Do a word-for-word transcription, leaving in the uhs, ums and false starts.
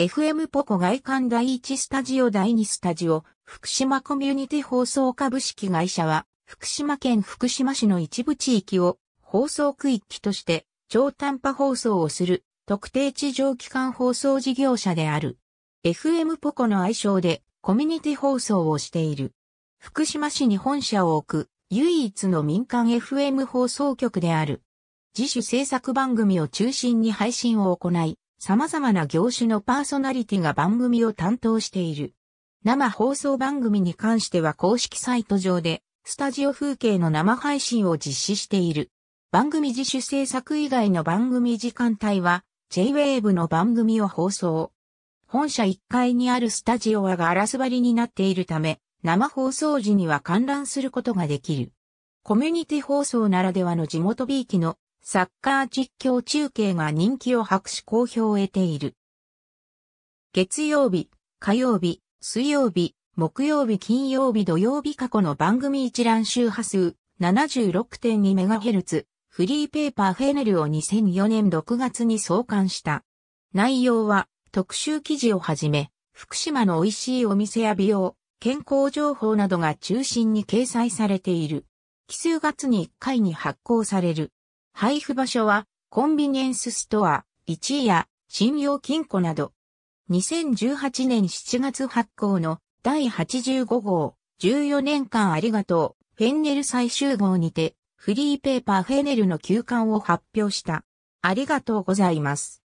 エフエム ポコ外観だいいちスタジオだいにスタジオ、福島コミュニティ放送株式会社は、福島県福島市の一部地域を放送区域として超短波放送をする特定地上基幹放送事業者である。エフエム ポコの愛称でコミュニティ放送をしている。福島市に本社を置く唯一の民間 エフエム 放送局である。自主制作番組を中心に配信を行い、様々な業種のパーソナリティが番組を担当している。生放送番組に関しては公式サイト上で、スタジオ風景の生配信を実施している。番組自主制作以外の番組時間帯は ジェイウェーブ の番組を放送。本社いっかいにあるスタジオはガラス張りになっているため、生放送時には観覧することができる。コミュニティ放送ならではの地元びいきのサッカー実況中継が人気を博し好評を得ている。月曜日、火曜日、水曜日、木曜日、金曜日、土曜日過去の番組一覧周波数 ななじゅうろくてんにメガヘルツ フリーペーパーFennelをにせんよねんろくがつに創刊した。内容は特集記事をはじめ福島の美味しいお店や美容、健康情報などが中心に掲載されている。奇数月にいっかいに発行される。配布場所はコンビニエンスストア、一夜、信用金庫など。にせんじゅうはちねんしちがつ発行のだいはちじゅうごごう、じゅうよねんかんありがとう、Fennel最終号にて、フリーペーパーFennelの休刊を発表した。ありがとうございます。